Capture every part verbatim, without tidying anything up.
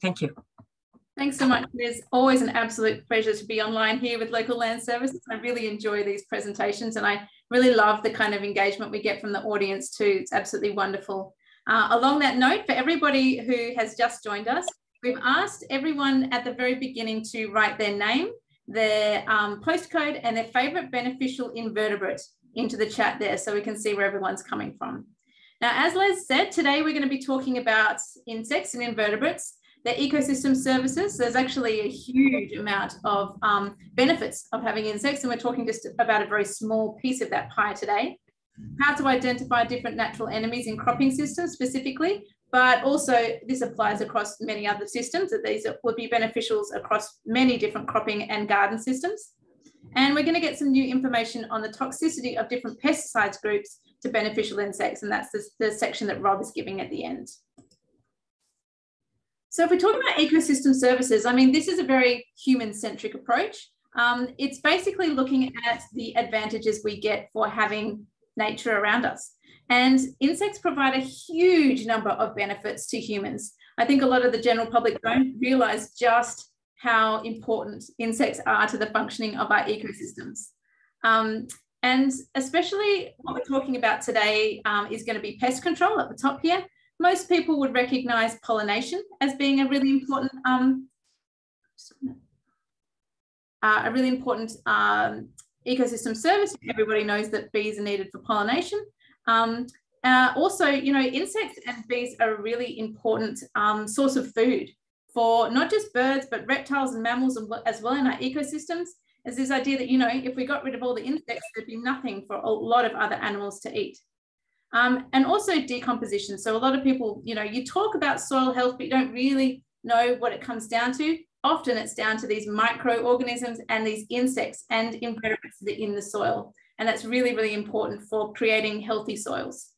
Thank you. Thanks so much. It's always an absolute pleasure to be online here with Local Land Services. I really enjoy these presentations and I really love the kind of engagement we get from the audience too. It's absolutely wonderful. Uh, along that note, for everybody who has just joined us, we've asked everyone at the very beginning to write their name, their um, postcode and their favourite beneficial invertebrate into the chat there so we can see where everyone's coming from. Now, as Les said, today we're going to be talking about insects and invertebrates, their ecosystem services. There's actually a huge amount of um, benefits of having insects, and we're talking just about a very small piece of that pie today. How to identify different natural enemies in cropping systems specifically, but also this applies across many other systems, that these would be beneficials across many different cropping and garden systems. And we're going to get some new information on the toxicity of different pesticides groups to beneficial insects, and that's the, the section that Rob is giving at the end. So if we're talking about ecosystem services, I mean, this is a very human-centric approach. Um, it's basically looking at the advantages we get for having nature around us. And insects provide a huge number of benefits to humans. I think a lot of the general public don't realise just how important insects are to the functioning of our ecosystems. Um, and especially what we're talking about today um, is going to be pest control at the top here. Most people would recognise pollination as being a really important, um, uh, a really important um, ecosystem service. Everybody knows that bees are needed for pollination. Um, uh, also, you know, insects and bees are a really important um, source of food for not just birds, but reptiles and mammals as well in our ecosystems. Is this idea that, you know, if we got rid of all the insects, there'd be nothing for a lot of other animals to eat. Um, and also decomposition. So a lot of people, you know, you talk about soil health, but you don't really know what it comes down to. Often it's down to these microorganisms and these insects and invertebrates that are in the soil. And that's really, really important for creating healthy soils.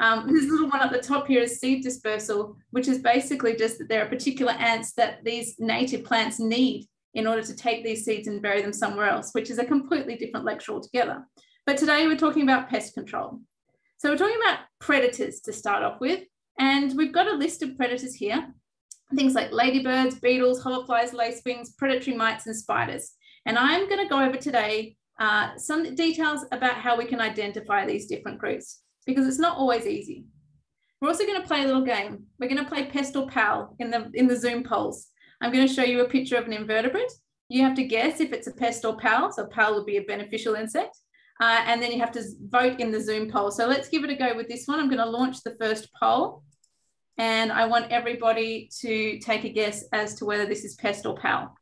Um, this little one at the top here is seed dispersal, which is basically just that there are particular ants that these native plants need in order to take these seeds and bury them somewhere else, which is a completely different lecture altogether. But today we're talking about pest control. So we're talking about predators to start off with, and we've got a list of predators here, things like ladybirds, beetles, hoverflies, lacewings, predatory mites and spiders. And I'm going to go over today uh, some details about how we can identify these different groups, because it's not always easy. We're also going to play a little game. We're going to play Pest or Pal in the, in the Zoom polls. I'm going to show you a picture of an invertebrate. You have to guess if it's a pest or pal, so pal would be a beneficial insect. Uh, and then you have to vote in the Zoom poll. So let's give it a go with this one. I'm going to launch the first poll, and I want everybody to take a guess as to whether this is pest or pal.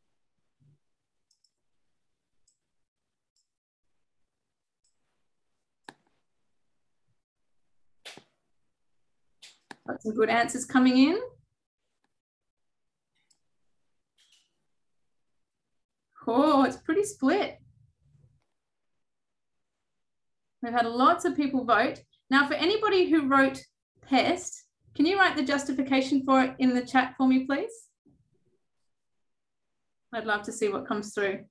Got some good answers coming in. Oh, it's pretty split. We've had lots of people vote. Now, for anybody who wrote pest, can you write the justification for it in the chat for me, please? I'd love to see what comes through.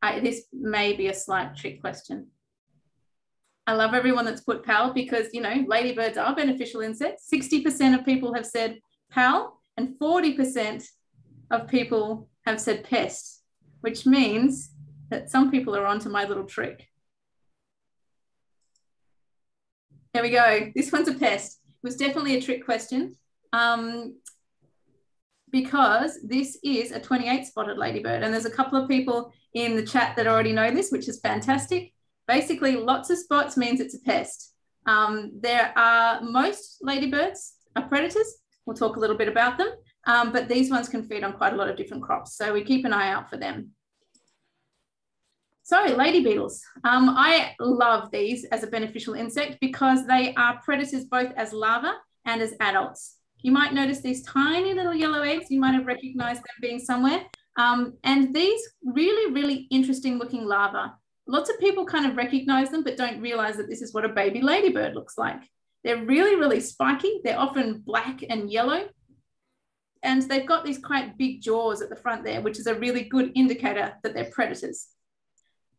I, this may be a slight trick question. I love everyone that's put pal because, you know, ladybirds are beneficial insects. sixty percent of people have said pal and forty percent of people have said pest, which means that some people are onto my little trick. There we go. This one's a pest. It was definitely a trick question um, because this is a twenty-eight spotted ladybird. And there's a couple of people in the chat that already know this, which is fantastic. Basically, lots of spots means it's a pest. Um, there are most ladybirds are predators. We'll talk a little bit about them, um, but these ones can feed on quite a lot of different crops. So we keep an eye out for them. So lady beetles, um, I love these as a beneficial insect because they are predators both as larvae and as adults. You might notice these tiny little yellow eggs, you might have recognized them being somewhere. Um, and these really, really interesting looking larvae. Lots of people kind of recognize them but don't realize that this is what a baby ladybird looks like. They're really, really spiky. They're often black and yellow. And they've got these quite big jaws at the front there, which is a really good indicator that they're predators.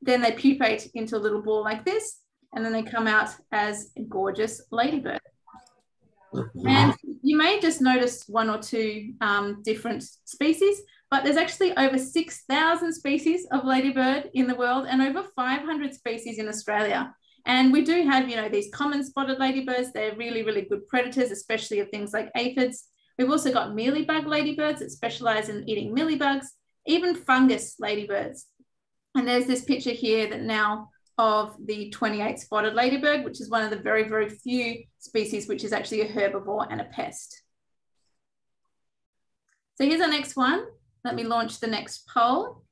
Then they pupate into a little ball like this, and then they come out as a gorgeous ladybird. And you may just notice one or two um, different species, but there's actually over six thousand species of ladybird in the world and over five hundred species in Australia. And we do have, you know, these common spotted ladybirds. They're really, really good predators, especially of things like aphids. We've also got mealybug ladybirds that specialize in eating mealybugs, even fungus ladybirds. And there's this picture here that now of the twenty-eight spotted ladybird, which is one of the very, very few species, which is actually a herbivore and a pest. So here's our next one. Let me launch the next poll.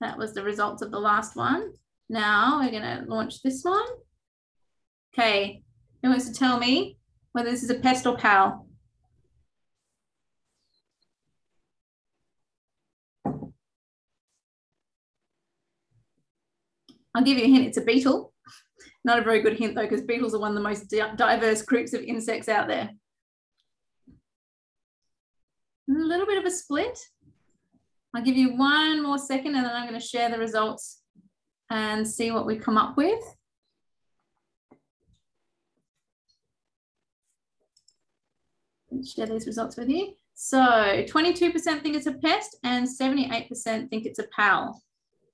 That was the results of the last one. Now we're gonna launch this one. Okay, who wants to tell me whether this is a pest or pal? I'll give you a hint, it's a beetle. Not a very good hint though, because beetles are one of the most diverse groups of insects out there. A little bit of a split. I'll give you one more second and then I'm going to share the results and see what we come up with. Let's share these results with you. So twenty-two percent think it's a pest and seventy-eight percent think it's a pal.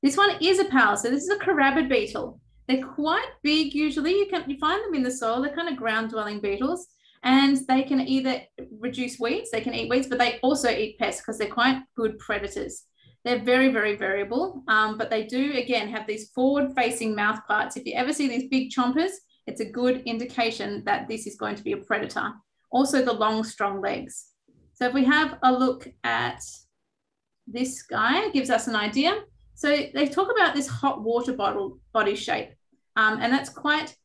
This one is a pal, so this is a carabid beetle. They're quite big usually. You can you find them in the soil. They're kind of ground-dwelling beetles, and they can either reduce weeds, they can eat weeds, but they also eat pests because they're quite good predators. They're very, very variable, um, but they do, again, have these forward-facing mouth parts. If you ever see these big chompers, it's a good indication that this is going to be a predator. Also the long, strong legs. So if we have a look at this guy, it gives us an idea. So they talk about this hot water bottle body shape, um, and that's quite,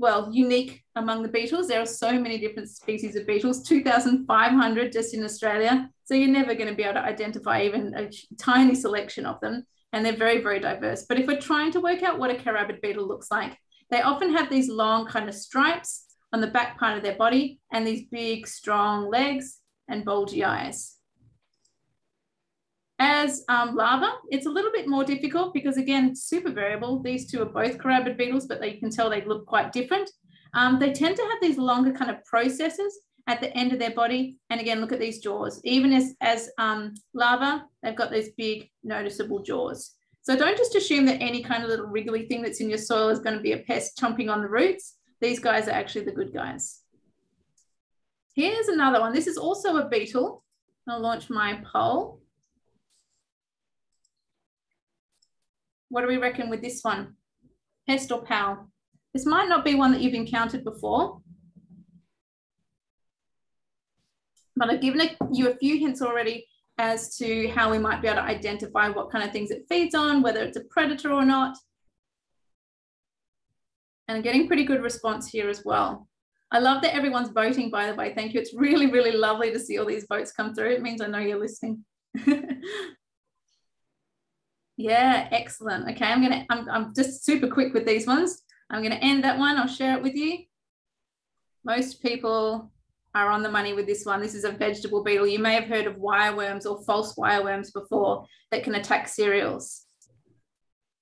well, unique among the beetles. There are so many different species of beetles, two thousand five hundred just in Australia. So you're never going to be able to identify even a tiny selection of them, and they're very, very diverse. But if we're trying to work out what a carabid beetle looks like, they often have these long kind of stripes on the back part of their body and these big, strong legs and bulgy eyes. As um, larvae, it's a little bit more difficult because, again, super variable. These two are both carabid beetles, but they, you can tell they look quite different. Um, they tend to have these longer kind of processes at the end of their body. And again, look at these jaws. Even as, as um, larvae, they've got those big noticeable jaws. So don't just assume that any kind of little wriggly thing that's in your soil is going to be a pest chomping on the roots. These guys are actually the good guys. Here's another one. This is also a beetle. I'll launch my poll. What do we reckon with this one? Pest or pal? This might not be one that you've encountered before, but I've given you a few hints already as to how we might be able to identify what kind of things it feeds on, whether it's a predator or not. And I'm getting pretty good response here as well. I love that everyone's voting, by the way. Thank you. It's really, really lovely to see all these votes come through. It means I know you're listening. Yeah, excellent. Okay, I'm gonna, I'm, I'm just super quick with these ones. I'm gonna end that one, I'll share it with you. Most people are on the money with this one. This is a vegetable beetle. You may have heard of wireworms or false wireworms before that can attack cereals.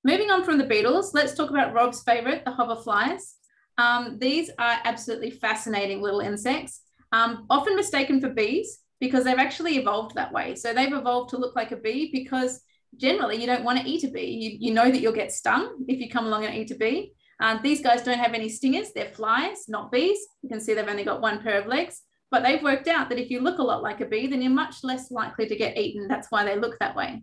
Moving on from the beetles, let's talk about Rob's favorite, the hoverflies. Um, these are absolutely fascinating little insects, um, often mistaken for bees because they've actually evolved that way. So they've evolved to look like a bee because generally, you don't want to eat a bee. You, you know that you'll get stung if you come along and eat a bee. Um, these guys don't have any stingers. They're flies, not bees. You can see they've only got one pair of legs, but they've worked out that if you look a lot like a bee, then you're much less likely to get eaten. That's why they look that way.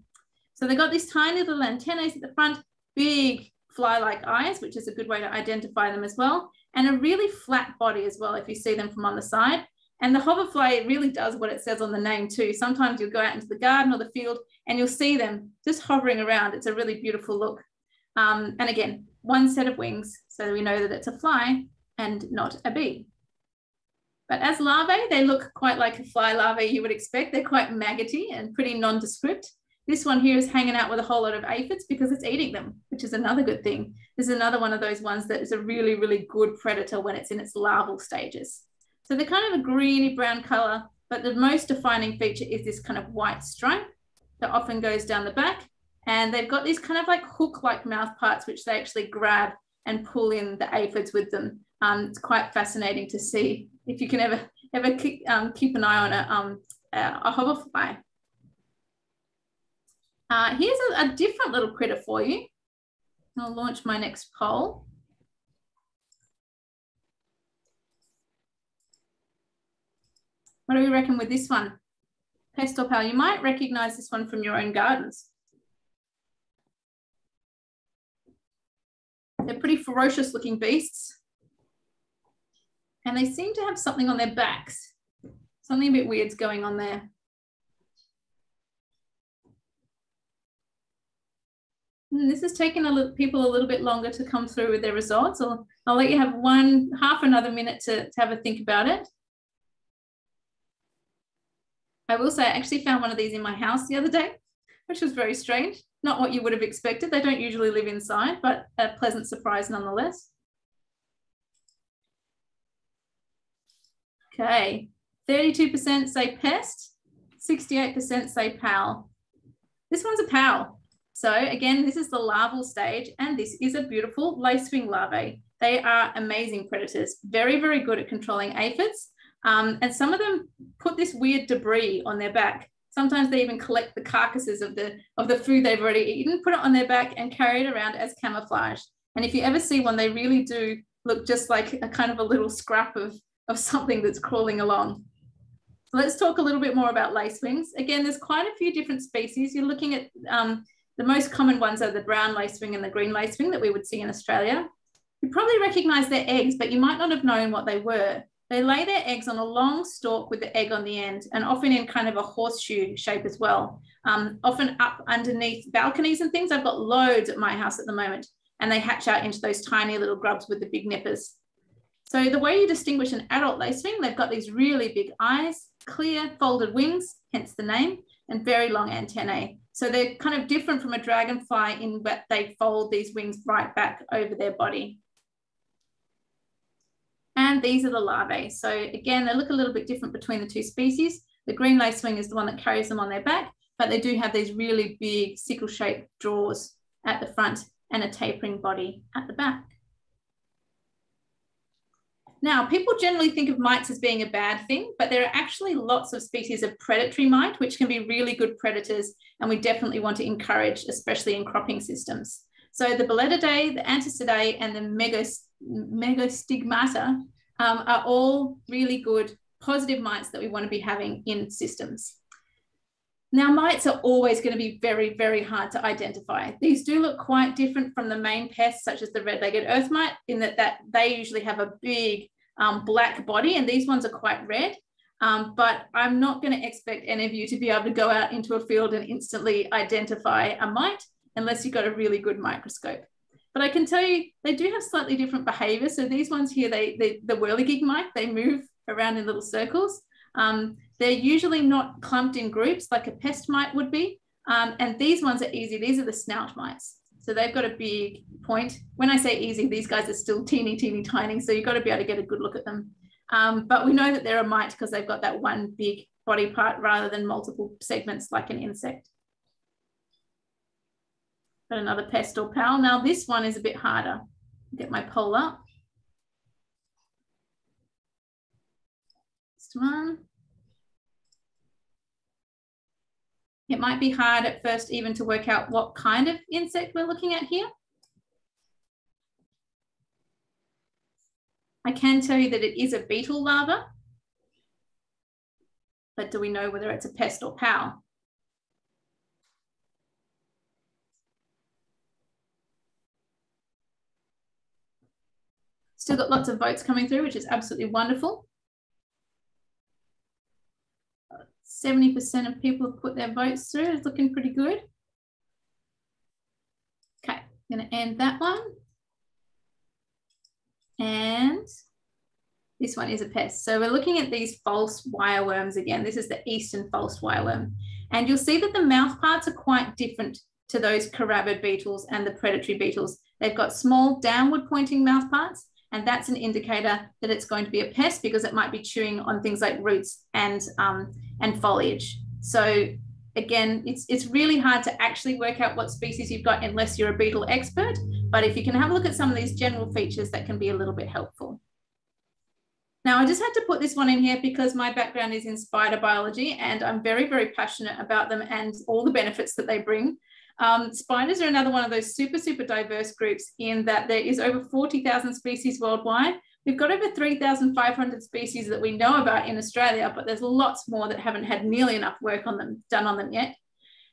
So they've got these tiny little antennae at the front, big fly-like eyes, which is a good way to identify them as well, and a really flat body as well if you see them from on the side. And the hoverfly really does what it says on the name too. Sometimes you'll go out into the garden or the field and you'll see them just hovering around. It's a really beautiful look. Um, and again, one set of wings, so we know that it's a fly and not a bee. But as larvae, they look quite like a fly larvae you would expect. They're quite maggoty and pretty nondescript. This one here is hanging out with a whole lot of aphids because it's eating them, which is another good thing. This is another one of those ones that is a really, really good predator when it's in its larval stages. So they're kind of a greeny brown color, but the most defining feature is this kind of white stripe that often goes down the back, and they've got these kind of like hook-like mouth parts which they actually grab and pull in the aphids with them. Um, it's quite fascinating to see if you can ever ever keep, um, keep an eye on a, um, a hoverfly. Uh, here's a, a different little critter for you. I'll launch my next poll. What do we reckon with this one? Pest or pal? You might recognize this one from your own gardens. They're pretty ferocious looking beasts. And they seem to have something on their backs. Something a bit weird's going on there. And this has taken a little, people a little bit longer to come through with their results. I'll, I'll let you have one, half another minute to, to have a think about it. I will say I actually found one of these in my house the other day, which was very strange. Not what you would have expected. They don't usually live inside, but a pleasant surprise nonetheless. Okay, thirty-two percent say pest, sixty-eight percent say pal. This one's a pal. So again, this is the larval stage, and this is a beautiful lacewing larvae. They are amazing predators, very, very good at controlling aphids. Um, and some of them put this weird debris on their back. Sometimes they even collect the carcasses of the, of the food they've already eaten, put it on their back and carry it around as camouflage. And if you ever see one, they really do look just like a kind of a little scrap of, of something that's crawling along. So let's talk a little bit more about lacewings. Again, there's quite a few different species. You're looking at um, the most common ones are the brown lacewing and the green lacewing that we would see in Australia. You probably recognize their eggs, but you might not have known what they were. They lay their eggs on a long stalk with the egg on the end, and often in kind of a horseshoe shape as well. Um, often up underneath balconies and things. I've got loads at my house at the moment, and they hatch out into those tiny little grubs with the big nippers. So the way you distinguish an adult lacewing, they've got these really big eyes, clear folded wings, hence the name, and very long antennae. So they're kind of different from a dragonfly in that they fold these wings right back over their body. And these are the larvae. So again, they look a little bit different between the two species. The green lacewing is the one that carries them on their back, but they do have these really big sickle-shaped jaws at the front and a tapering body at the back. Now, people generally think of mites as being a bad thing, but there are actually lots of species of predatory mite, which can be really good predators, and we definitely want to encourage, especially in cropping systems. So the Beletidae, the Anticidae, and the Megos Megostigmata um, are all really good positive mites that we want to be having in systems. Now, mites are always going to be very, very hard to identify. These do look quite different from the main pests, such as the red-legged earth mite, in that, that they usually have a big um, black body, and these ones are quite red. Um, but I'm not going to expect any of you to be able to go out into a field and instantly identify a mite unless you've got a really good microscope. But I can tell you, they do have slightly different behavior. So these ones here, they, they, the whirligig mite, they move around in little circles. Um, they're usually not clumped in groups like a pest mite would be. Um, and these ones are easy. These are the snout mites. So they've got a big point. When I say easy, these guys are still teeny, teeny, tiny. So you've got to be able to get a good look at them. Um, but we know that they're a mite because they've got that one big body part rather than multiple segments like an insect. Another pest or pal. Now this one is a bit harder. Get my poll up. This one. It might be hard at first even to work out what kind of insect we're looking at here. I can tell you that it is a beetle larva, but do we know whether it's a pest or pal? Still got lots of votes coming through, which is absolutely wonderful. seventy percent of people have put their votes through. It's looking pretty good. Okay, I'm going to end that one. And this one is a pest. So we're looking at these false wireworms again. This is the eastern false wireworm. And you'll see that the mouth parts are quite different to those carabid beetles and the predatory beetles. They've got small downward pointing mouth parts. And that's an indicator that it's going to be a pest because it might be chewing on things like roots and, um, and foliage. So again, it's, it's really hard to actually work out what species you've got unless you're a beetle expert. But if you can have a look at some of these general features, that can be a little bit helpful. Now, I just had to put this one in here because my background is in spider biology, and I'm very, very passionate about them and all the benefits that they bring. Um, spiders are another one of those super, super diverse groups in that there is over forty thousand species worldwide. We've got over three thousand five hundred species that we know about in Australia, but there's lots more that haven't had nearly enough work on them, done on them yet.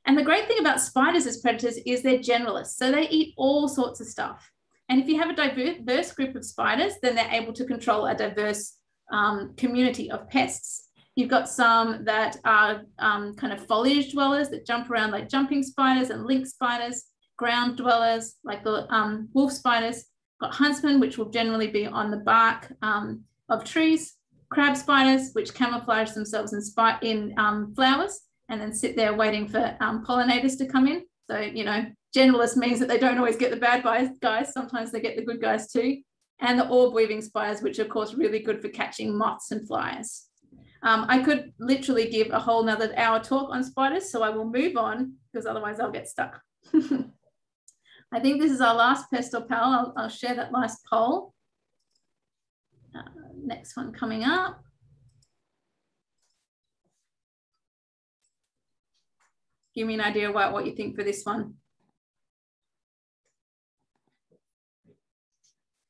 And the great thing about spiders as predators is they're generalists. So they eat all sorts of stuff. And if you have a diverse group of spiders, then they're able to control a diverse um, community of pests. You've got some that are um, kind of foliage dwellers that jump around like jumping spiders and lynx spiders, ground dwellers like the um, wolf spiders, got huntsmen, which will generally be on the bark um, of trees, crab spiders, which camouflage themselves in, in um, flowers and then sit there waiting for um, pollinators to come in. So, you know, generalist means that they don't always get the bad guys. Sometimes they get the good guys too. And the orb-weaving spiders, which are, of course, really good for catching moths and flies. Um, I could literally give a whole nother hour talk on spiders, so I will move on because otherwise I'll get stuck. I think this is our last pest or pal. I'll, I'll share that last poll. Uh, next one coming up. Give me an idea about what you think for this one.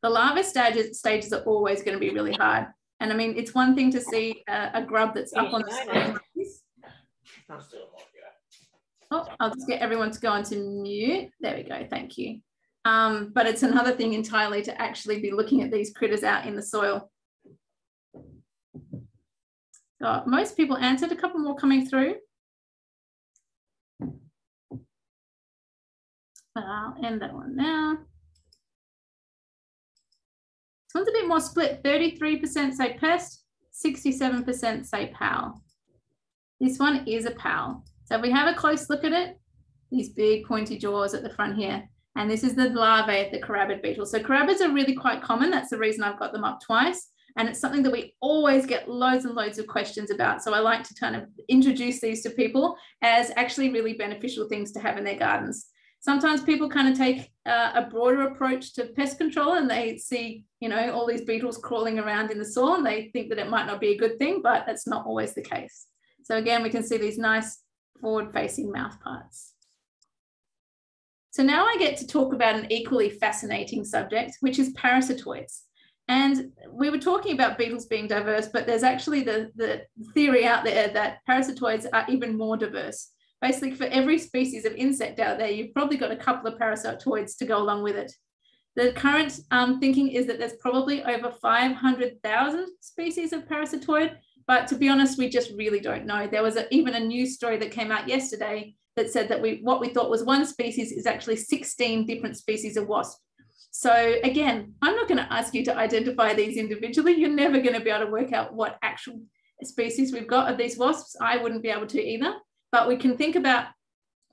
The larva stages, stages are always going to be really hard. And I mean, it's one thing to see a, a grub that's up on the screen like this. Oh, I'll just get everyone to go onto mute. There we go, thank you. Um, but it's another thing entirely to actually be looking at these critters out in the soil. Oh, most people answered, a couple more coming through. I'll end that one now. This one's a bit more split. thirty-three percent say pest, sixty-seven percent say pal. This one is a pal. So if we have a close look at it, these big pointy jaws at the front here. And this is the larvae of the carabid beetle. So carabids are really quite common. That's the reason I've got them up twice. And it's something that we always get loads and loads of questions about. So I like to kind of introduce these to people as actually really beneficial things to have in their gardens. Sometimes people kind of take uh, a broader approach to pest control and they see, you know, all these beetles crawling around in the soil and they think that it might not be a good thing, but that's not always the case. So again, we can see these nice forward-facing mouth parts. So now I get to talk about an equally fascinating subject, which is parasitoids. And we were talking about beetles being diverse, but there's actually the, the theory out there that parasitoids are even more diverse. Basically, for every species of insect out there, you've probably got a couple of parasitoids to go along with it. The current um, thinking is that there's probably over five hundred thousand species of parasitoid, but to be honest, we just really don't know. There was a, even a news story that came out yesterday that said that we, what we thought was one species is actually sixteen different species of wasp. So again, I'm not going to ask you to identify these individually. You're never going to be able to work out what actual species we've got of these wasps. I wouldn't be able to either. But we can think about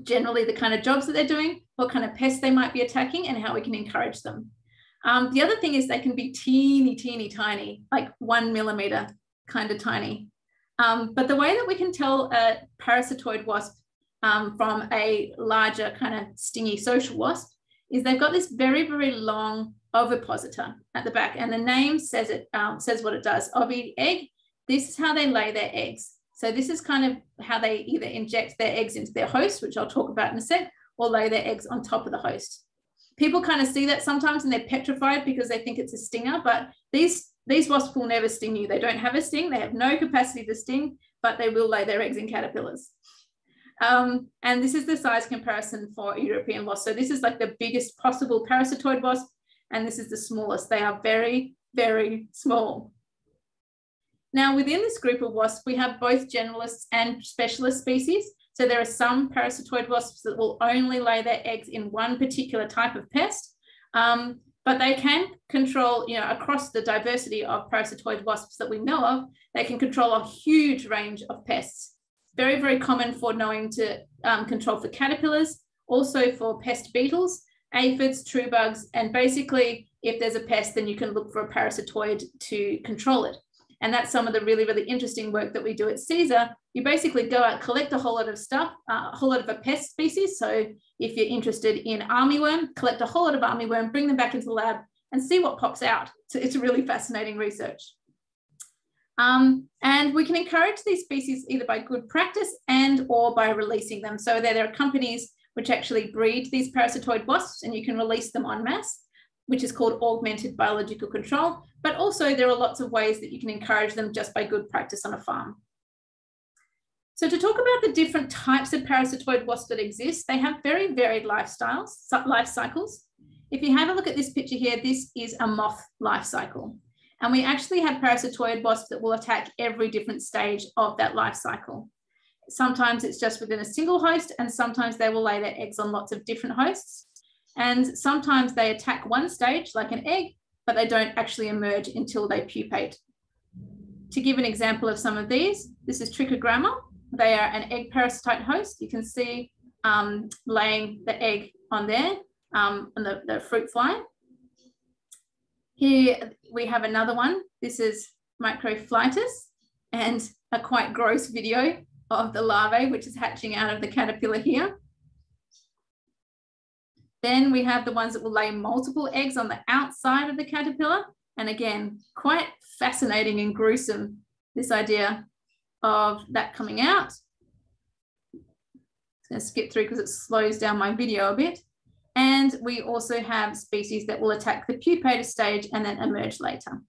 generally the kind of jobs that they're doing, what kind of pests they might be attacking, and how we can encourage them. Um, the other thing is they can be teeny, teeny tiny, like one millimeter kind of tiny. Um, but the way that we can tell a parasitoid wasp um, from a larger kind of stingy social wasp is they've got this very, very long ovipositor at the back. And the name says, it, um, says what it does, ovi, egg. This is how they lay their eggs. So this is kind of how they either inject their eggs into their host, which I'll talk about in a sec, or lay their eggs on top of the host. People kind of see that sometimes and they're petrified because they think it's a stinger, but these, these wasps will never sting you. They don't have a sting. They have no capacity to sting, but they will lay their eggs in caterpillars. Um, and this is the size comparison for European wasps. So this is like the biggest possible parasitoid wasp, and this is the smallest. They are very, very small. Now, within this group of wasps, we have both generalists and specialist species. So there are some parasitoid wasps that will only lay their eggs in one particular type of pest, um, but they can control, you know, across the diversity of parasitoid wasps that we know of, they can control a huge range of pests. Very, very common for knowing to um, control for caterpillars, also for pest beetles, aphids, true bugs, and basically, if there's a pest, then you can look for a parasitoid to control it. And that's some of the really, really interesting work that we do at Cesar. You basically go out, collect a whole lot of stuff, uh, a whole lot of a pest species. So if you're interested in armyworm, collect a whole lot of armyworm, bring them back into the lab and see what pops out. So it's really fascinating research. Um, and we can encourage these species either by good practice and or by releasing them. So there, there are companies which actually breed these parasitoid wasps and you can release them en masse, which is called augmented biological control. But also there are lots of ways that you can encourage them just by good practice on a farm. So to talk about the different types of parasitoid wasps that exist, they have very varied lifestyles, life cycles. If you have a look at this picture here, this is a moth life cycle. And we actually have parasitoid wasps that will attack every different stage of that life cycle. Sometimes it's just within a single host, and sometimes they will lay their eggs on lots of different hosts. And sometimes they attack one stage, like an egg, but they don't actually emerge until they pupate. To give an example of some of these, this is trichogramma. They are an egg parasite host. You can see um, laying the egg on there, um, on the, the fruit fly. Here we have another one. This is Microphytis, and a quite gross video of the larvae, which is hatching out of the caterpillar here. Then we have the ones that will lay multiple eggs on the outside of the caterpillar. And again, quite fascinating and gruesome, this idea of that coming out. I'm going to skip through because it slows down my video a bit. And we also have species that will attack the pupator stage and then emerge later.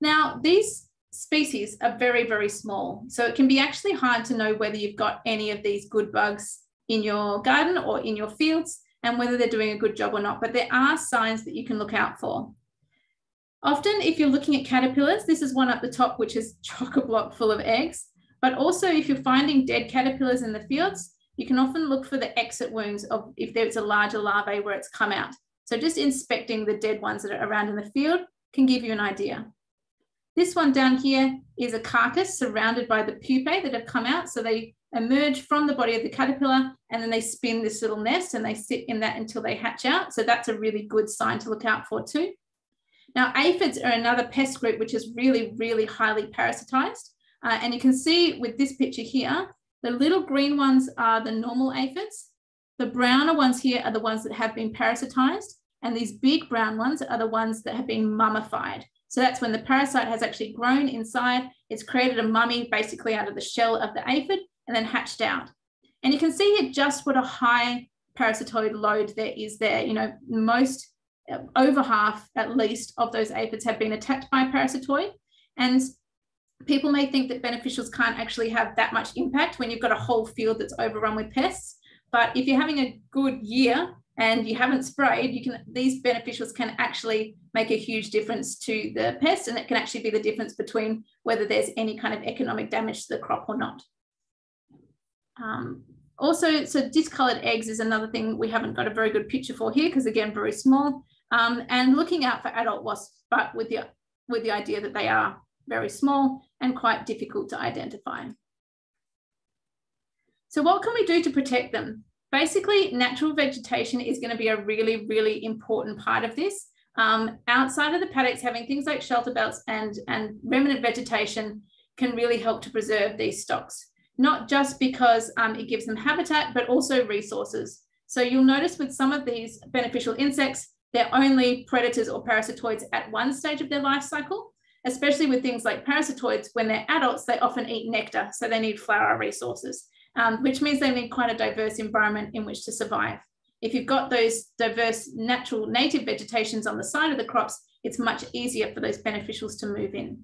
Now, these species are very, very small. So it can be actually hard to know whether you've got any of these good bugs in your garden or in your fields and whether they're doing a good job or not. But there are signs that you can look out for. Often, if you're looking at caterpillars, this is one up the top, which is chock-a-block full of eggs. But also, if you're finding dead caterpillars in the fields, you can often look for the exit wounds of if there's a larger larvae where it's come out. So just inspecting the dead ones that are around in the field can give you an idea. This one down here is a carcass surrounded by the pupae that have come out. So they emerge from the body of the caterpillar and then they spin this little nest and they sit in that until they hatch out. So that's a really good sign to look out for too. Now, aphids are another pest group which is really, really highly parasitized. Uh, and you can see with this picture here, the little green ones are the normal aphids. The browner ones here are the ones that have been parasitized. And these big brown ones are the ones that have been mummified. So that's when the parasite has actually grown inside. It's created a mummy basically out of the shell of the aphid and then hatched out. And you can see here just what a high parasitoid load there is there. You know, most, over half at least of those aphids have been attacked by a parasitoid. And people may think that beneficials can't actually have that much impact when you've got a whole field that's overrun with pests. But if you're having a good year and you haven't sprayed, you can, these beneficials can actually make a huge difference to the pest, and it can actually be the difference between whether there's any kind of economic damage to the crop or not. Um, also, so discoloured eggs is another thing we haven't got a very good picture for here because, again, very small. Um, and looking out for adult wasps, but with the, with the idea that they are very small and quite difficult to identify. So what can we do to protect them? Basically, natural vegetation is going to be a really, really important part of this. Um, outside of the paddocks, having things like shelter belts and, and remnant vegetation can really help to preserve these stocks, not just because um, it gives them habitat, but also resources. So you'll notice with some of these beneficial insects, they're only predators or parasitoids at one stage of their life cycle. Especially with things like parasitoids, when they're adults, they often eat nectar, so they need flower resources, um, which means they need quite a diverse environment in which to survive. If you've got those diverse natural native vegetations on the side of the crops, it's much easier for those beneficials to move in.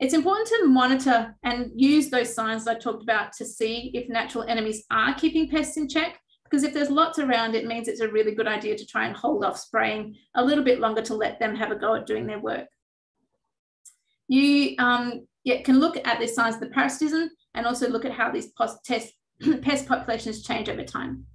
It's important to monitor and use those signs that I talked about to see if natural enemies are keeping pests in check, because if there's lots around, it means it's a really good idea to try and hold off spraying a little bit longer to let them have a go at doing their work. You um, yeah, can look at the signs of the parasitism and also look at how these pest, pest populations change over time.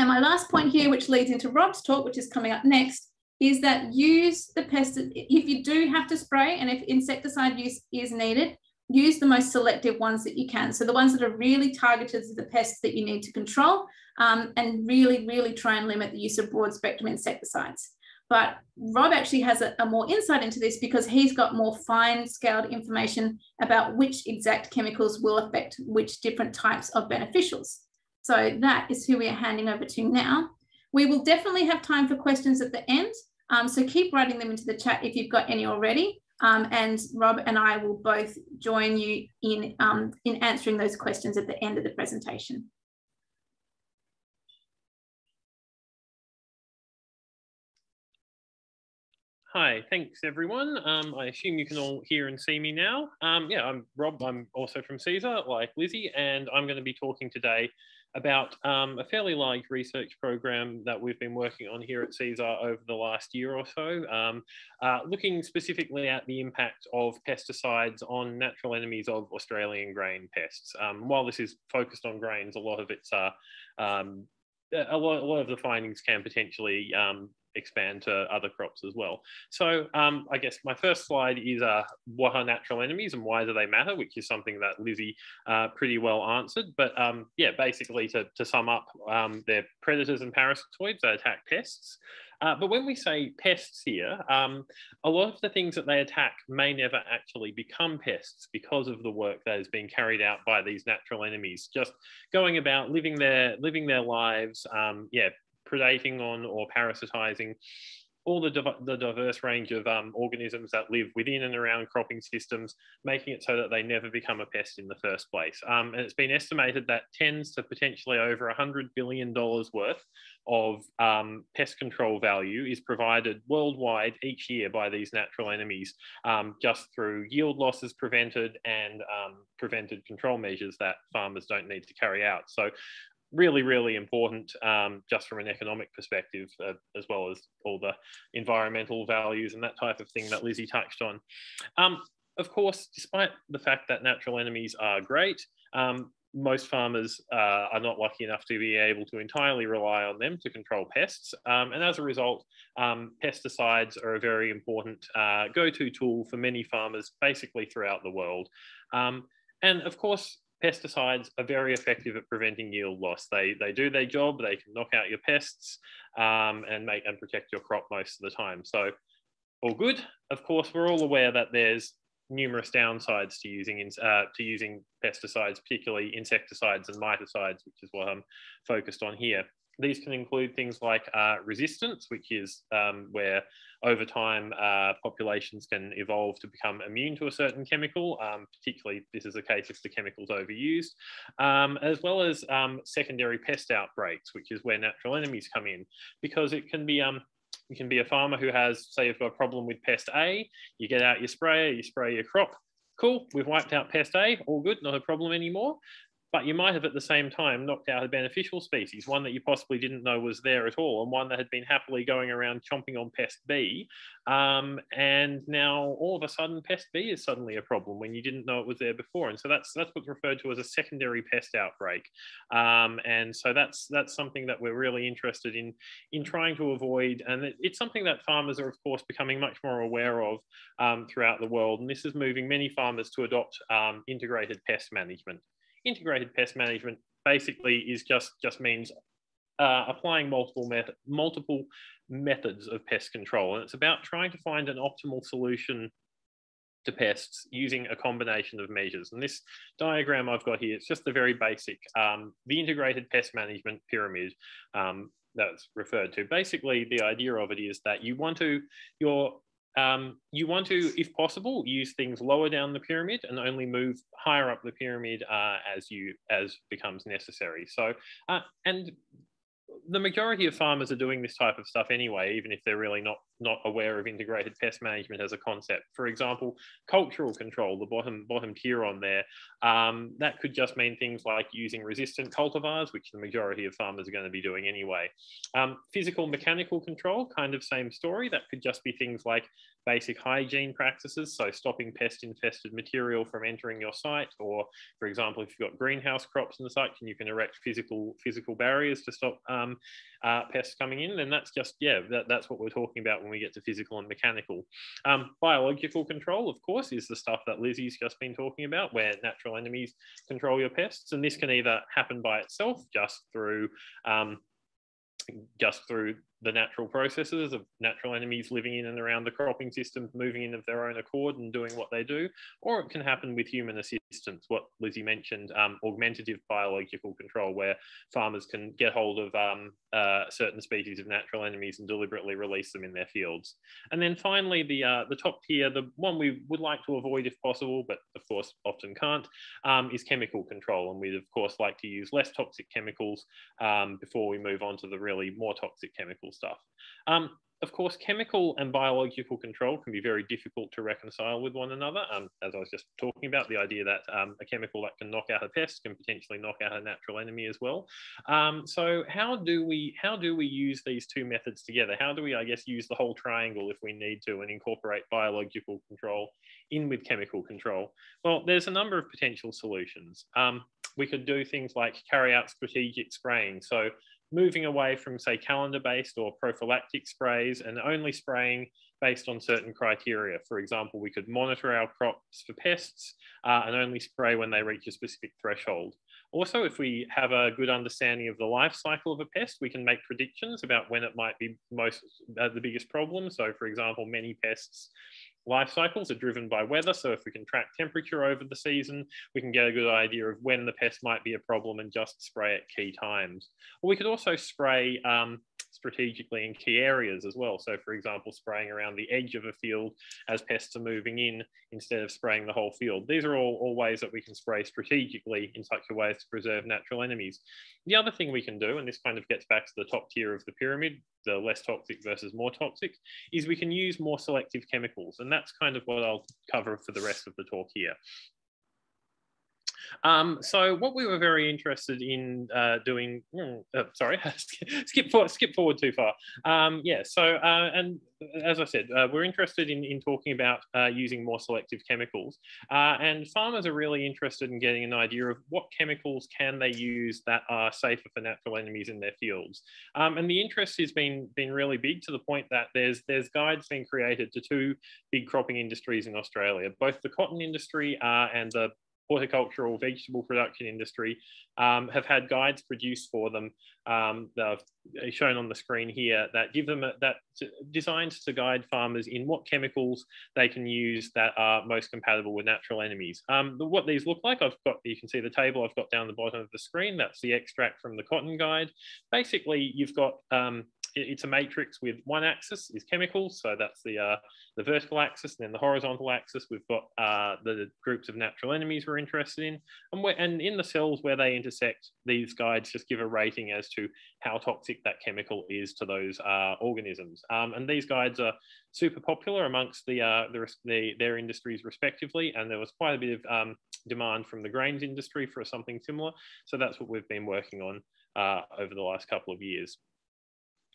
And my last point here, which leads into Rob's talk, which is coming up next, is that use the pest, if you do have to spray and if insecticide use is needed, use the most selective ones that you can. So the ones that are really targeted to the pests that you need to control um, and really, really try and limit the use of broad spectrum insecticides. But Rob actually has a, a more insight into this because he's got more fine-scaled information about which exact chemicals will affect which different types of beneficials. So that is who we are handing over to now. We will definitely have time for questions at the end. Um, so keep writing them into the chat if you've got any already. Um, and Rob and I will both join you in, um, in answering those questions at the end of the presentation. Hi, thanks everyone. Um, I assume you can all hear and see me now. Um, yeah, I'm Rob, I'm also from Cesar, like Lizzie, and I'm going to be talking today about um, a fairly large research program that we've been working on here at Cesar over the last year or so, um, uh, looking specifically at the impact of pesticides on natural enemies of Australian grain pests. Um, while this is focused on grains, a lot of it's uh, um, a, lot, a lot of the findings can potentially um, expand to other crops as well. So um, I guess my first slide is uh, what are natural enemies and why do they matter, which is something that Lizzie uh, pretty well answered. But um, yeah, basically to, to sum up, um, they're predators and parasitoids that attack pests. Uh, but when we say pests here, um, a lot of the things that they attack may never actually become pests because of the work that is being carried out by these natural enemies, just going about living their, living their lives, um, yeah, predating on or parasitizing all the, div the diverse range of um, organisms that live within and around cropping systems, making it so that they never become a pest in the first place. Um, and it's been estimated that tens to potentially over one hundred billion dollars worth of um, pest control value is provided worldwide each year by these natural enemies, um, just through yield losses prevented and um, prevented control measures that farmers don't need to carry out. So really, really important, um, just from an economic perspective, uh, as well as all the environmental values and that type of thing that Lizzie touched on. Um, of course, despite the fact that natural enemies are great, um, most farmers uh, are not lucky enough to be able to entirely rely on them to control pests. Um, and as a result, um, pesticides are a very important uh, go-to tool for many farmers, basically throughout the world. Um, and of course, pesticides are very effective at preventing yield loss. They, they do their job, they can knock out your pests um, and, make, and protect your crop most of the time. So all good. Of course, we're all aware that there's numerous downsides to using, uh, to using pesticides, particularly insecticides and miticides, which is what I'm focused on here. These can include things like uh, resistance, which is um, where over time uh, populations can evolve to become immune to a certain chemical, um, particularly this is the case if the chemical's overused, um, as well as um, secondary pest outbreaks, which is where natural enemies come in, because it can be um, it can be a farmer who has, say you've got a problem with pest A, you get out your sprayer, you spray your crop, cool, we've wiped out pest A, all good, not a problem anymore. But you might have at the same time knocked out a beneficial species, one that you possibly didn't know was there at all, and one that had been happily going around chomping on pest B. Um, and now all of a sudden pest B is suddenly a problem when you didn't know it was there before. And so that's, that's what's referred to as a secondary pest outbreak. Um, and so that's, that's something that we're really interested in, in trying to avoid. And it, it's something that farmers are, of course, becoming much more aware of um, throughout the world. And this is moving many farmers to adopt um, integrated pest management. Integrated pest management basically is just, just means uh, applying multiple, met multiple methods of pest control. And it's about trying to find an optimal solution to pests using a combination of measures. And this diagram I've got here, it's just the very basic, um, the integrated pest management pyramid um, that's referred to. Basically, the idea of it is that you want to, your Um, you want to, if possible, use things lower down the pyramid and only move higher up the pyramid uh, as you as becomes necessary. So, uh, and the majority of farmers are doing this type of stuff anyway, even if they're really not not aware of integrated pest management as a concept. For example, cultural control, the bottom bottom tier on there, um, that could just mean things like using resistant cultivars, which the majority of farmers are going to be doing anyway. Um, physical mechanical control, kind of same story. That could just be things like basic hygiene practices, so stopping pest-infested material from entering your site, or, for example, if you've got greenhouse crops in the site and you can erect physical physical barriers to stop um, uh, pests coming in, then that's just, yeah, that, that's what we're talking about when we get to physical and mechanical. Um, biological control, of course, is the stuff that Lizzie's just been talking about, where natural enemies control your pests, and this can either happen by itself, just through um, just through the natural processes of natural enemies living in and around the cropping system, moving in of their own accord and doing what they do, or it can happen with human assistance, what Lizzie mentioned, um, augmentative biological control, where farmers can get hold of um, uh, certain species of natural enemies and deliberately release them in their fields. And then finally, the, uh, the top tier, the one we would like to avoid if possible, but of course often can't, um, is chemical control. And we'd of course like to use less toxic chemicals um, before we move on to the really more toxic chemicals stuff. Um, of course, chemical and biological control can be very difficult to reconcile with one another. Um, as I was just talking about, the idea that um, a chemical that can knock out a pest can potentially knock out a natural enemy as well. Um, so how do we how do we use these two methods together? How do we, I guess, use the whole triangle if we need to and incorporate biological control in with chemical control? Well, there's a number of potential solutions. Um, we could do things like carry out strategic spraying. So moving away from, say, calendar-based or prophylactic sprays and only spraying based on certain criteria. For example, we could monitor our crops for pests uh, and only spray when they reach a specific threshold. Also, if we have a good understanding of the life cycle of a pest, we can make predictions about when it might be most uh, the biggest problem. So, for example, many pests' life cycles are driven by weather. So if we can track temperature over the season, we can get a good idea of when the pest might be a problem and just spray at key times. Or we could also spray um, strategically in key areas as well. So for example, spraying around the edge of a field as pests are moving in instead of spraying the whole field. These are all, all ways that we can spray strategically in such a way as to preserve natural enemies. The other thing we can do, and this kind of gets back to the top tier of the pyramid, the less toxic versus more toxic, is we can use more selective chemicals. And that's kind of what I'll cover for the rest of the talk here. Um, so what we were very interested in uh, doing, uh, sorry, skip, forward, skip forward too far. Um, yeah, so, uh, and as I said, uh, we're interested in, in talking about uh, using more selective chemicals. Uh, and farmers are really interested in getting an idea of what chemicals can they use that are safer for natural enemies in their fields. Um, and the interest has been, been really big to the point that there's, there's guides being created to two big cropping industries in Australia, both the cotton industry uh, and the horticultural vegetable production industry um, have had guides produced for them um, that I've shown on the screen here that give them a, that designed to guide farmers in what chemicals they can use that are most compatible with natural enemies. Um, what these look like, I've got, you can see the table I've got down the bottom of the screen. That's the extract from the cotton guide. Basically, you've got um, it's a matrix with one axis is chemicals, so that's the uh, the vertical axis, and then the horizontal axis we've got uh, the groups of natural enemies we're interested in, and, we're, and in the cells where they intersect, these guides just give a rating as to how toxic that chemical is to those uh, organisms. Um, and these guides are super popular amongst the, uh, the, the their industries respectively, and there was quite a bit of um, demand from the grains industry for something similar, so that's what we've been working on uh, over the last couple of years.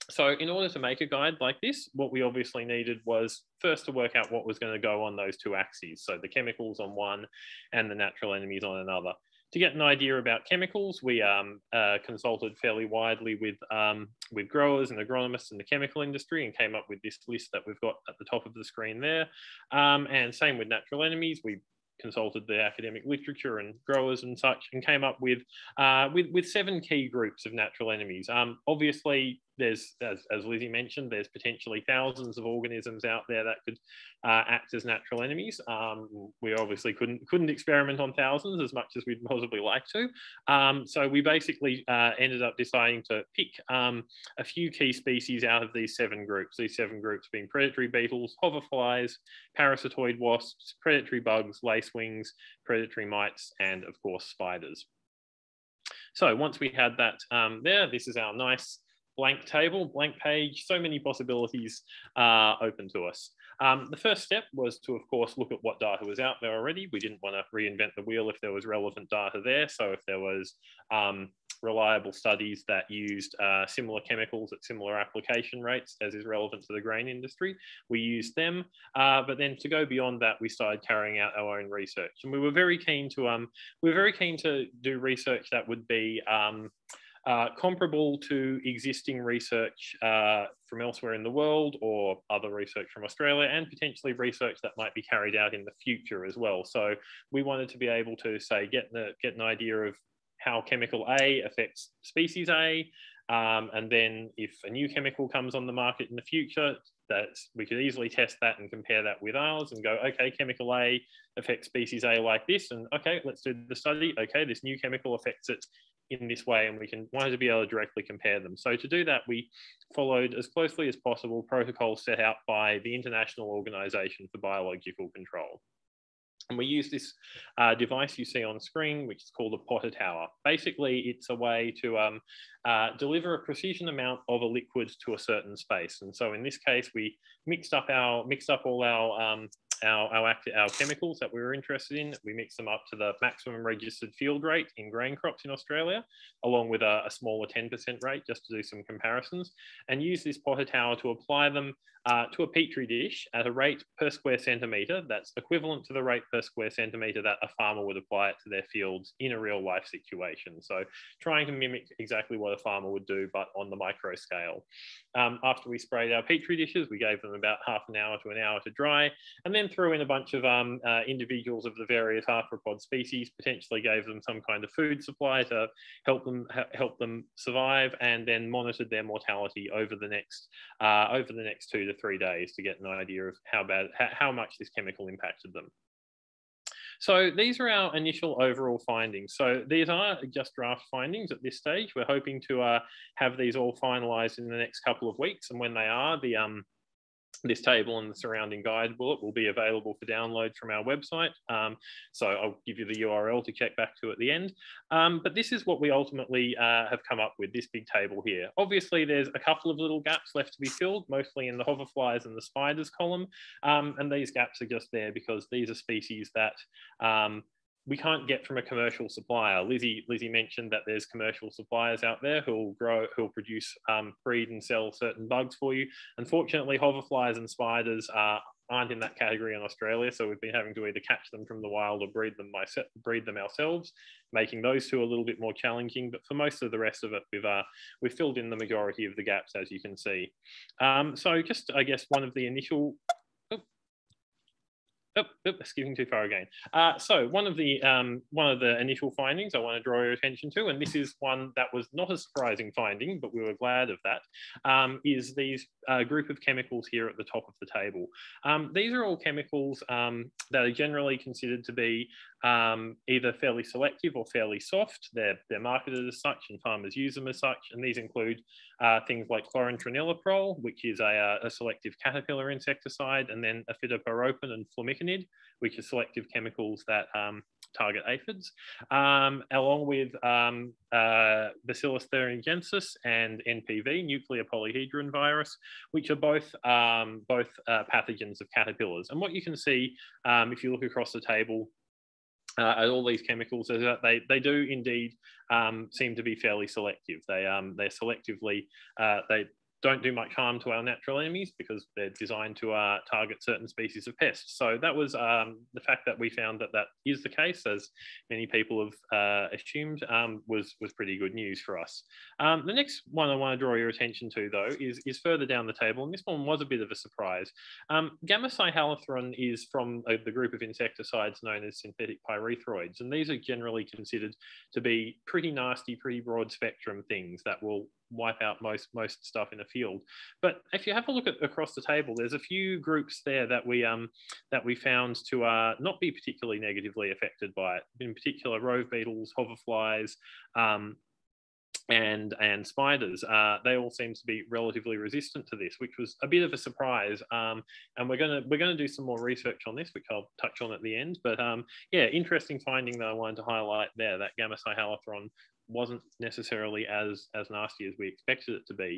So in order to make a guide like this, what we obviously needed was first to work out what was going to go on those two axes. So the chemicals on one and the natural enemies on another. To get an idea about chemicals, we um, uh, consulted fairly widely with, um, with growers and agronomists in the chemical industry and came up with this list that we've got at the top of the screen there. Um, and same with natural enemies. We consulted the academic literature and growers and such and came up with, uh, with, with seven key groups of natural enemies. Um, obviously, there's, as, as Lizzie mentioned, there's potentially thousands of organisms out there that could uh, act as natural enemies. Um, we obviously couldn't, couldn't experiment on thousands as much as we'd possibly like to. Um, so we basically uh, ended up deciding to pick um, a few key species out of these seven groups, these seven groups being predatory beetles, hoverflies, parasitoid wasps, predatory bugs, lacewings, predatory mites, and of course, spiders. So once we had that um, there, this is our nice blank table, blank page, so many possibilities uh, open to us. Um, the first step was to, of course, look at what data was out there already. We didn't want to reinvent the wheel if there was relevant data there. So if there was um, reliable studies that used uh, similar chemicals at similar application rates, as is relevant to the grain industry, we used them. Uh, but then to go beyond that, we started carrying out our own research. And we were very keen to, um, we were very keen to do research that would be um, Uh, comparable to existing research uh, from elsewhere in the world or other research from Australia, and potentially research that might be carried out in the future as well. So we wanted to be able to, say, get, the, get an idea of how chemical A affects species A, Um, and then if a new chemical comes on the market in the future, that we could easily test that and compare that with ours and go, okay, chemical A affects species A like this, and okay, let's do the study. Okay, this new chemical affects it in this way, and we can wanted to be able to directly compare them. So to do that, we followed as closely as possible protocols set out by the International Organization for Biological Control. And we use this uh, device you see on screen, which is called a Potter Tower. Basically, it's a way to um, uh, deliver a precision amount of a liquid to a certain space. And so in this case, we mixed up our mixed up all our um, our our, active, our chemicals that we were interested in. We mixed them up to the maximum registered field rate in grain crops in Australia, along with a, a smaller ten percent rate, just to do some comparisons, and use this Potter Tower to apply them Uh, to a petri dish at a rate per square centimetre that's equivalent to the rate per square centimetre that a farmer would apply it to their fields in a real life situation. So trying to mimic exactly what a farmer would do, but on the micro scale. Um, after we sprayed our petri dishes, we gave them about half an hour to an hour to dry, and then threw in a bunch of um, uh, individuals of the various arthropod species, potentially gave them some kind of food supply to help them, help them survive, and then monitored their mortality over the next, uh, over the next two to three days to get an idea of how bad, how much this chemical impacted them. So these are our initial overall findings. So these are just draft findings at this stage. We're hoping to uh, have these all finalized in the next couple of weeks. And when they are, the um, this table and the surrounding guide bullet will be available for download from our website. Um, so I'll give you the U R L to check back to at the end. Um, but this is what we ultimately uh, have come up with, this big table here. Obviously, there's a couple of little gaps left to be filled, mostly in the hoverflies and the spiders column. Um, and these gaps are just there because these are species that um, we can't get from a commercial supplier. Lizzie, Lizzie mentioned that there's commercial suppliers out there who'll grow, who'll produce, um, breed and sell certain bugs for you. Unfortunately, hoverflies and spiders are, aren't in that category in Australia, so we've been having to either catch them from the wild or breed them, myself, breed them ourselves, making those two a little bit more challenging. But for most of the rest of it, we've, uh, we've filled in the majority of the gaps, as you can see. Um, so just, I guess, one of the initial... Oh, oh, skipping too far again. Uh, so one of the um, one of the initial findings I want to draw your attention to, and this is one that was not a surprising finding, but we were glad of that, um, is these uh, group of chemicals here at the top of the table. Um, these are all chemicals um, that are generally considered to be um, either fairly selective or fairly soft. They're, they're marketed as such, and farmers use them as such. And these include uh, things like chlorantraniliprole, which is a, a selective caterpillar insecticide, and then afidopyropen and flometoquin, which are selective chemicals that um, target aphids, um, along with um, uh, Bacillus thuringiensis and N P V, nuclear polyhedron virus, which are both, um, both uh, pathogens of caterpillars. And what you can see um, if you look across the table Uh, at all these chemicals is that they, they do indeed um, seem to be fairly selective. They, um, they're selectively, uh, they don't do much harm to our natural enemies because they're designed to uh, target certain species of pests. So that was um, the fact that we found that that is the case, as many people have uh, assumed, um, was, was pretty good news for us. Um, the next one I want to draw your attention to, though, is, is further down the table, and this one was a bit of a surprise. Um, gamma cyhalothrin is from uh, the group of insecticides known as synthetic pyrethroids, and these are generally considered to be pretty nasty, pretty broad spectrum things that will wipe out most most stuff in a field. But if you have a look at across the table, there's a few groups there that we um that we found to uh not be particularly negatively affected by it. In particular, rove beetles, hoverflies, um and and spiders. Uh they all seem to be relatively resistant to this, which was a bit of a surprise, um and we're gonna we're gonna do some more research on this, which I'll touch on at the end. But um yeah, interesting finding that I wanted to highlight there, that gamma cyhalothrin wasn't necessarily as as nasty as we expected it to be.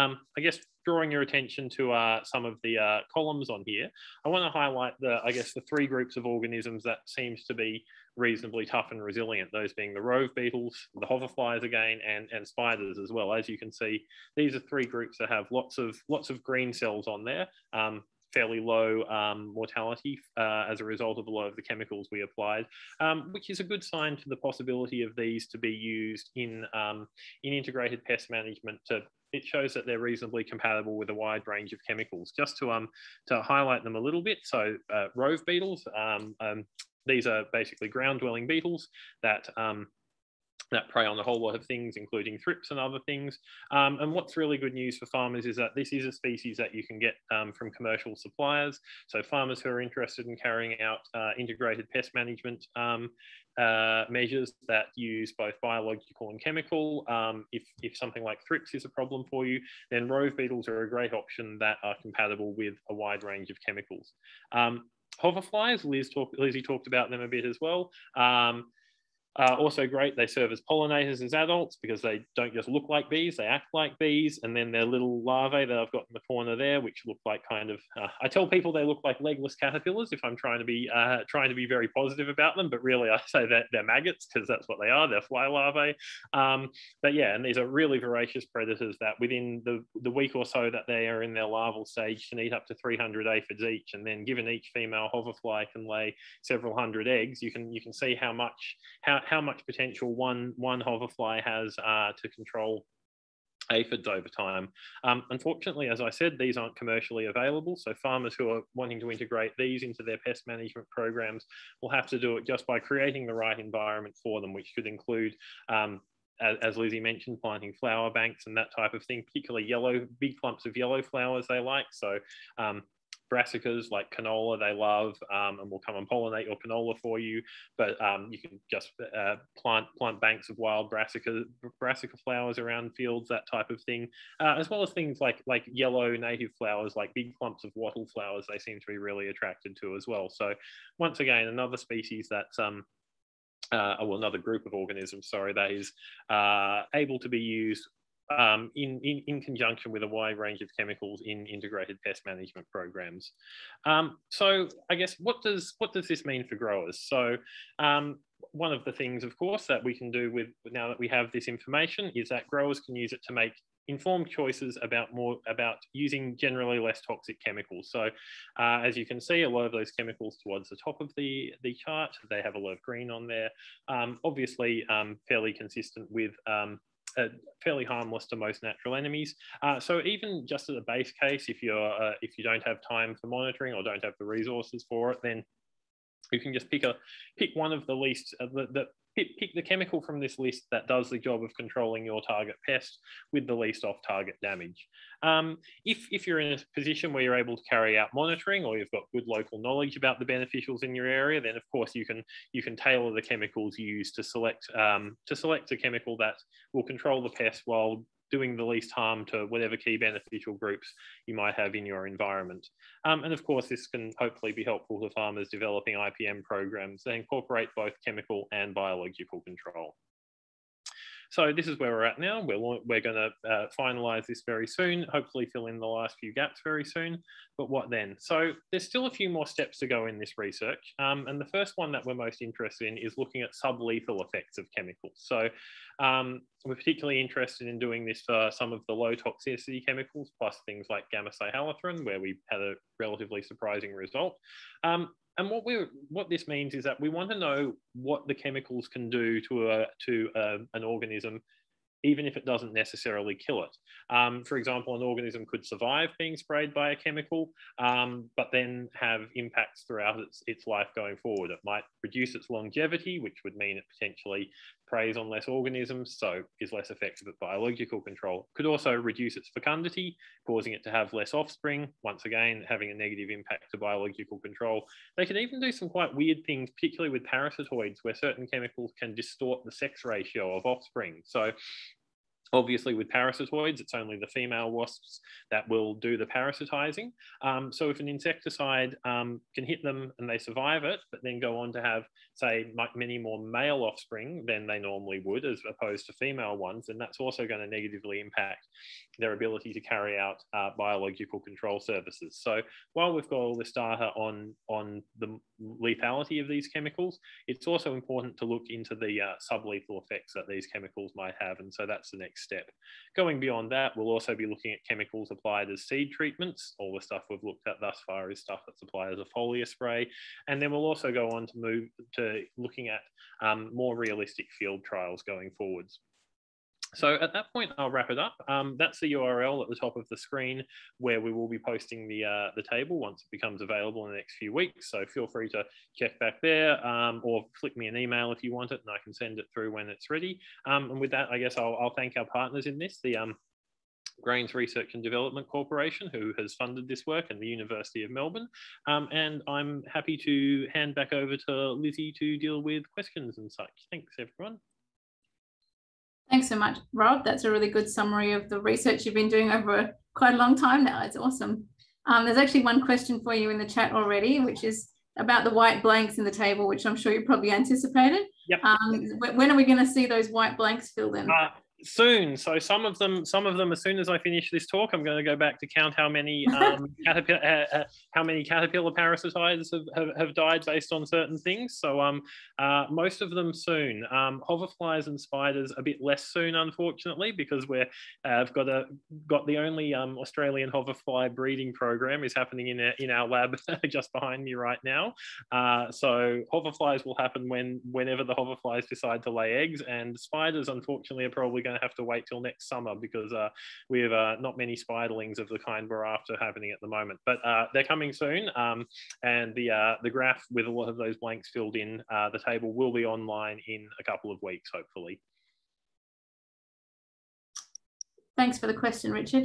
Um, I guess drawing your attention to uh, some of the uh, columns on here, I want to highlight the, I guess, the three groups of organisms that seems to be reasonably tough and resilient, those being the rove beetles, the hoverflies again, and, and spiders as well. As you can see, these are three groups that have lots of, lots of green cells on there, um, fairly low um, mortality uh, as a result of a lot of the chemicals we applied, um, which is a good sign for the possibility of these to be used in, um, in integrated pest management. To, it shows that they're reasonably compatible with a wide range of chemicals. Just to, um, to highlight them a little bit, so uh, rove beetles, um, um, these are basically ground-dwelling beetles that um, that prey on a whole lot of things, including thrips and other things. Um, and what's really good news for farmers is that this is a species that you can get um, from commercial suppliers. So farmers who are interested in carrying out uh, integrated pest management um, uh, measures that use both biological and chemical. Um, if, if something like thrips is a problem for you, then rove beetles are a great option that are compatible with a wide range of chemicals. Um, hoverflies, Liz talk, Lizzie talked about them a bit as well. Um, Uh, also great, they serve as pollinators as adults because they don't just look like bees, they act like bees. And then their little larvae that I've got in the corner there, which look like kind of, uh, I tell people they look like legless caterpillars if I'm trying to be uh, trying to be very positive about them, but really I say that they're maggots because that's what they are, they're fly larvae. Um, but yeah, and these are really voracious predators that within the, the week or so that they are in their larval stage can eat up to three hundred aphids each. And then given each female hoverfly can lay several hundred eggs, you can, you can see how much, how how much potential one, one hoverfly has uh, to control aphids over time. Um, unfortunately, as I said, these aren't commercially available, so farmers who are wanting to integrate these into their pest management programs will have to do it just by creating the right environment for them, which could include um, as Lizzie mentioned, planting flower banks and that type of thing, particularly yellow, big clumps of yellow flowers they like. So um, brassicas like canola they love um, and will come and pollinate your canola for you, but um, you can just uh, plant plant banks of wild brassica brassica flowers around fields, that type of thing, uh, as well as things like like yellow native flowers like big clumps of wattle flowers they seem to be really attracted to as well. So once again, another species that's um uh, well, another group of organisms, sorry, that is uh, able to be used Um, in, in, in conjunction with a wide range of chemicals in integrated pest management programs. Um, so I guess, what does, what does this mean for growers? So um, one of the things, of course, that we can do with now that we have this information is that growers can use it to make informed choices about more about using generally less toxic chemicals. So uh, as you can see, a lot of those chemicals towards the top of the, the chart, they have a lot of green on there, um, obviously um, fairly consistent with um, Uh, fairly harmless to most natural enemies. Uh, so even just as a base case, if you're uh, if you don't have time for monitoring or don't have the resources for it, then you can just pick a pick one of the least uh, the, the pick the chemical from this list that does the job of controlling your target pest with the least off-target damage. Um, if, if you're in a position where you're able to carry out monitoring or you've got good local knowledge about the beneficials in your area, then of course you can, you can tailor the chemicals you use to select, um, to select a chemical that will control the pest while doing the least harm to whatever key beneficial groups you might have in your environment. Um, and of course, this can hopefully be helpful to farmers developing I P M programs that incorporate both chemical and biological control. So this is where we're at now. We're, we're gonna uh, finalize this very soon, hopefully fill in the last few gaps very soon, but what then? So there's still a few more steps to go in this research. Um, and the first one that we're most interested in is looking at sublethal effects of chemicals. So um, we're particularly interested in doing this for some of the low toxicity chemicals, plus things like gamma cyhalothrin, where we had a relatively surprising result. Um, And what we what this means is that we want to know what the chemicals can do to a to a, an organism, even if it doesn't necessarily kill it. Um, for example, an organism could survive being sprayed by a chemical, um, but then have impacts throughout its, its life going forward. It might reduce its longevity, which would mean it potentially preys on less organisms, so is less effective at biological control. Could also reduce its fecundity, causing it to have less offspring, once again, having a negative impact to biological control. They can even do some quite weird things, particularly with parasitoids, where certain chemicals can distort the sex ratio of offspring. So obviously with parasitoids, it's only the female wasps that will do the parasitizing. Um, so if an insecticide um, can hit them and they survive it, but then go on to have, say, many more male offspring than they normally would, as opposed to female ones, then that's also going to negatively impact their ability to carry out uh, biological control services. So while we've got all this data on, on the lethality of these chemicals, it's also important to look into the uh, sublethal effects that these chemicals might have. And so that's the next step. Going beyond that, we'll also be looking at chemicals applied as seed treatments. All the stuff we've looked at thus far is stuff that's applied as a foliar spray. And then we'll also go on to move to looking at um, more realistic field trials going forwards. So at that point, I'll wrap it up. Um, that's the U R L at the top of the screen where we will be posting the, uh, the table once it becomes available in the next few weeks. So feel free to check back there, um, or flick me an email if you want it, and I can send it through when it's ready. Um, and with that, I guess I'll, I'll thank our partners in this, the um, Grains Research and Development Corporation, who has funded this work, and the University of Melbourne. Um, and I'm happy to hand back over to Lizzie to deal with questions and such. Thanks, everyone. Thanks so much, Rob. That's a really good summary of the research you've been doing over quite a long time now. It's awesome. Um, there's actually one question for you in the chat already, which is about the white blanks in the table, which I'm sure you probably anticipated. Yep. Um, when are we going to see those white blanks filled in? Uh, soon. So some of them, some of them, as soon as I finish this talk, I'm going to go back to count how many um, caterpillar, uh, uh, how many caterpillar parasitides have, have, have died based on certain things. So um, uh, most of them soon. Um, hoverflies and spiders a bit less soon, unfortunately, because we're uh, got a got the only um, Australian hoverfly breeding program is happening in our, in our lab just behind me right now. Uh, so hoverflies will happen when whenever the hoverflies decide to lay eggs, and spiders, unfortunately, are probably going to have to wait till next summer because uh, we have uh, not many spiderlings of the kind we're after happening at the moment, but uh, they're coming soon. Um, and the uh, the graph with a lot of those blanks filled in, uh, the table will be online in a couple of weeks, hopefully. Thanks for the question, Richard.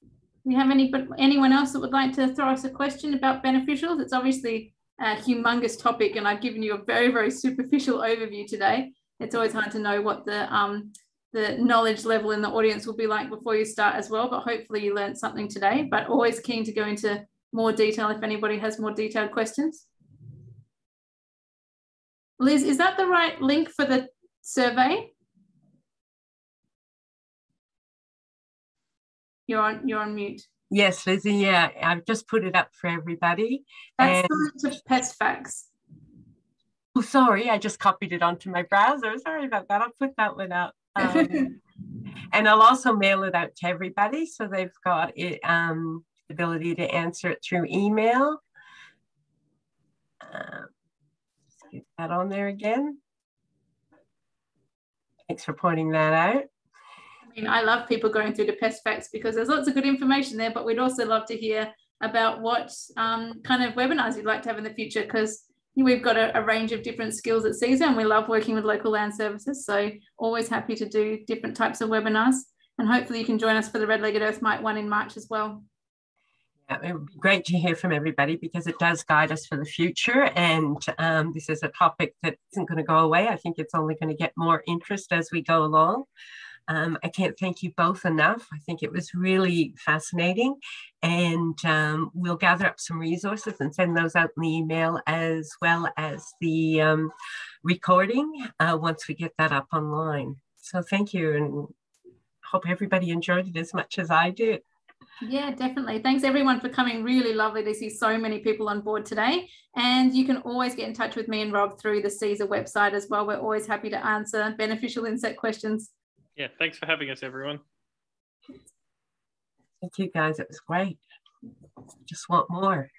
Do you have any but anyone else that would like to throw us a question about beneficials? It's obviously a humongous topic, and I've given you a very very superficial overview today. It's always hard to know what the um, the knowledge level in the audience will be like before you start as well, but hopefully you learned something today, but always keen to go into more detail if anybody has more detailed questions. Liz, is that the right link for the survey? You're on, you're on mute. Yes, Lizzie, yeah, I've just put it up for everybody. That's the to Pest Facts. Oh, sorry, I just copied it onto my browser. Sorry about that, I'll put that one up. Um, and I'll also mail it out to everybody, so they've got it, um, the ability to answer it through email. Uh, just get that on there again. Thanks for pointing that out. I mean, I love people going through the Pest Facts because there's lots of good information there, but we'd also love to hear about what um, kind of webinars you'd like to have in the future, because we've got a, a range of different skills at Cesar, and we love working with Local Land Services, so always happy to do different types of webinars, and hopefully you can join us for the Red-Legged Earthmite one in March as well. Yeah, it would be great to hear from everybody because it does guide us for the future, and um, this is a topic that isn't going to go away. I think it's only going to get more interest as we go along. Um, I can't thank you both enough. I think it was really fascinating, and um, we'll gather up some resources and send those out in the email as well as the um, recording uh, once we get that up online. So thank you, and hope everybody enjoyed it as much as I did. Yeah, definitely. Thanks everyone for coming. Really lovely to see so many people on board today. And you can always get in touch with me and Rob through the Cesar website as well. We're always happy to answer beneficial insect questions. Yeah, thanks for having us, everyone. Thank you, guys. It was great. Just want more.